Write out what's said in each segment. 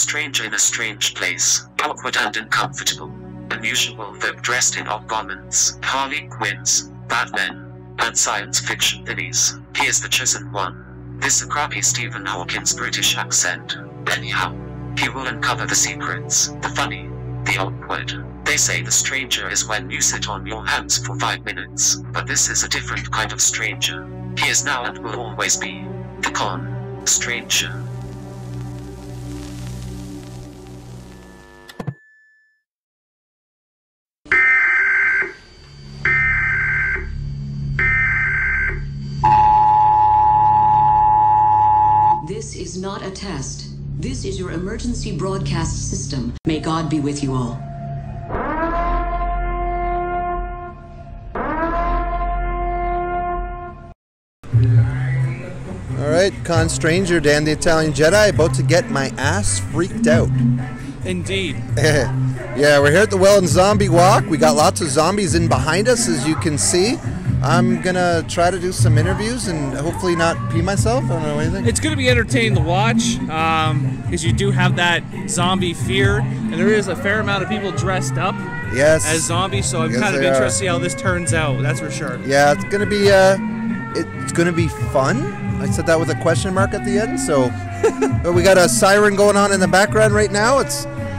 stranger in a strange place, awkward and uncomfortable, unusual though dressed in odd garments, Harley Quinns, Batman, and science fiction thinnies. He is the chosen one. This a crappy Stephen Hawking's British accent. Anyhow, he will uncover the secrets, the funny, the awkward. They say the stranger is when you sit on your hands for 5 minutes, but this is a different kind of stranger. He is now and will always be the Con Stranger. This is not a test. This is your emergency broadcast system. May God be with you all. Alright, Con Stranger, Dan the Italian Jedi, about to get my ass freaked out. Indeed. Yeah, we're here at the Welland Zombie Walk. We got lots of zombies in behind us, as you can see. I'm gonna try to do some interviews and hopefully not pee myself. I don't know anything. It's gonna be entertaining to watch, because you do have that zombie fear, and there is a fair amount of people dressed up as zombies, so I'm kind of interested to see how this turns out, that's for sure. Yeah, it's gonna be fun. I said that with a question mark at the end, so but we got a siren going on in the background right now.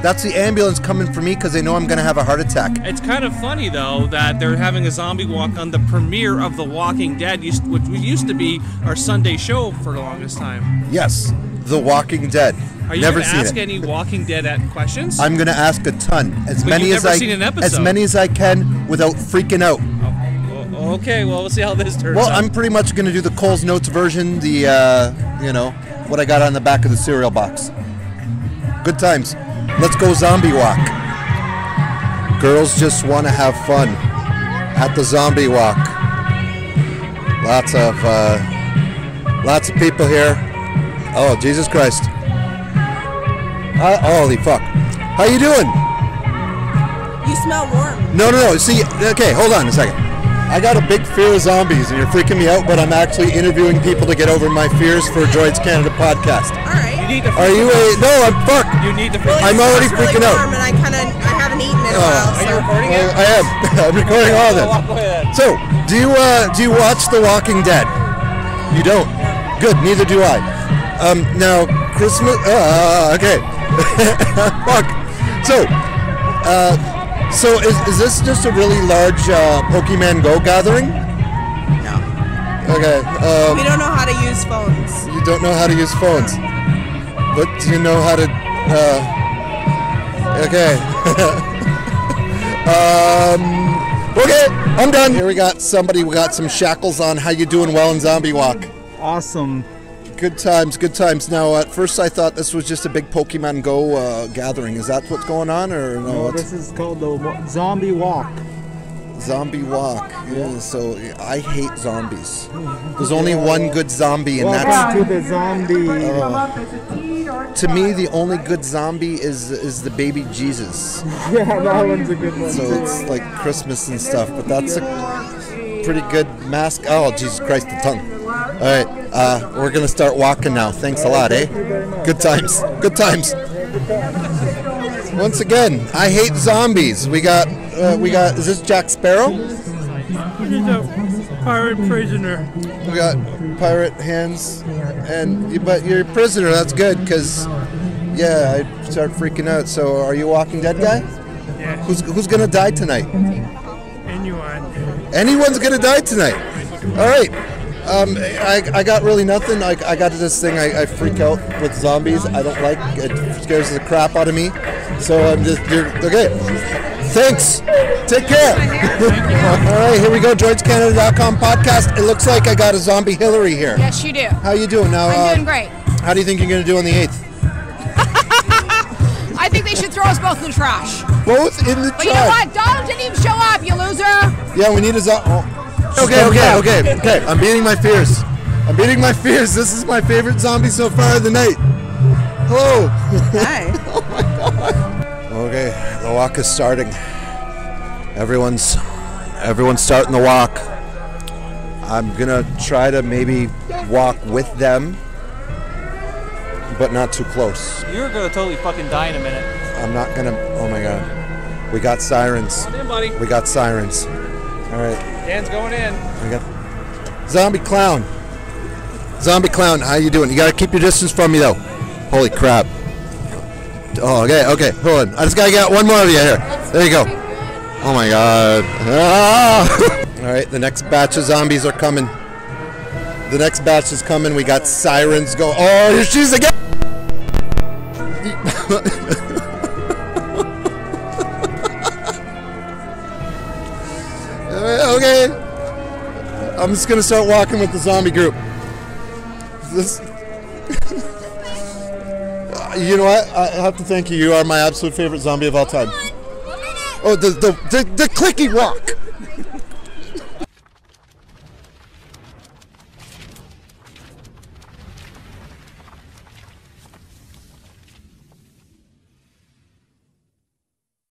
That's the ambulance coming for me because they know I'm going to have a heart attack. It's kind of funny, though, that they're having a zombie walk on the premiere of The Walking Dead, which used to be our Sunday show for the longest time. Yes, The Walking Dead. Are you going to ask any Walking Dead questions? I'm going to ask a ton. As many as I can without freaking out. Okay, well, we'll see how this turns out. Well, I'm pretty much going to do the Cole's Notes version, the, what I got on the back of the cereal box. Good times. Let's go zombie walk. Girls just want to have fun at the zombie walk. Lots of people here. Oh, Jesus Christ. Holy fuck. How you doing? You smell warm. No. See, okay, hold on a second. I got a big fear of zombies, and you're freaking me out, but I'm actually interviewing people to get over my fears for Droids Canada podcast. All right. You need to No, I'm fucked. You need to freak out. I'm already freaking out. And I haven't eaten in a while. Are you recording it? I am. I'm recording all that. So, do you watch The Walking Dead? You don't? Good, neither do I. Now, Christmas... okay. Fuck. So, is this just a really large Pokemon Go gathering? No. Okay. We don't know how to use phones. You don't know how to use phones. But do you know how to... okay. Okay, I'm done. Here we got somebody. We got some shackles on. How you doing, Welland Zombie Walk? Awesome. Good times, good times. Now, at first I thought this was just a big Pokemon Go gathering. Is that what's going on, or no? No, this is called the Zombie Walk. Zombie Walk. Yeah. So I hate zombies. There's only one good zombie, and that's to the zombie. To me, the only good zombie is the baby Jesus. Yeah, that one's a good one. So it's like Christmas and stuff, but that's a pretty good mask. Oh, Jesus Christ, the tongue. All right, we're going to start walking now. Thanks a lot, eh? Good times. Good times. Once again, I hate zombies. We got, is this Jack Sparrow? He's a pirate prisoner. We got pirate hands, but you're a prisoner. That's good, because, yeah, I start freaking out. So are you a Walking Dead guy? Yeah. Who's going to die tonight? Anyone. Anyone's going to die tonight? All right. I got really nothing. I got to this thing. I freak out with zombies. I don't like it. Scares the crap out of me. So I'm just okay. Thanks. Take care. All right, here we go. DroidsCanada.com podcast. It looks like I got a zombie Hillary here. Yes, you do. How you doing now? I'm doing great. How do you think you're gonna do on the 8th? I think they should throw us both in the trash. Both in the trash. But you know what? Donald didn't even show up. You loser. Yeah, we need a zombie. Oh. Okay. I'm beating my fears. This is my favorite zombie so far of the night. Hello. Hi. Oh my God. Okay, the walk is starting. Everyone's starting the walk. I'm gonna try to maybe walk with them. but not too close. You're gonna totally fucking die in a minute. I'm not gonna. Oh my god. We got sirens. Come on in, buddy. We got sirens. All right. Dan's going in. We got zombie clown. Zombie clown, how you doing? You gotta keep your distance from me though. Holy crap. Oh, okay, okay, hold on. I just gotta get one more of you here. There you go. Oh my god. Ah! Alright, the next batch of zombies are coming. The next batch is coming. We got sirens going. Oh, here she's again! Okay. I'm just gonna start walking with the zombie group. This. You know what? I have to thank you. You are my absolute favorite zombie of all time. Oh, the clicky walk.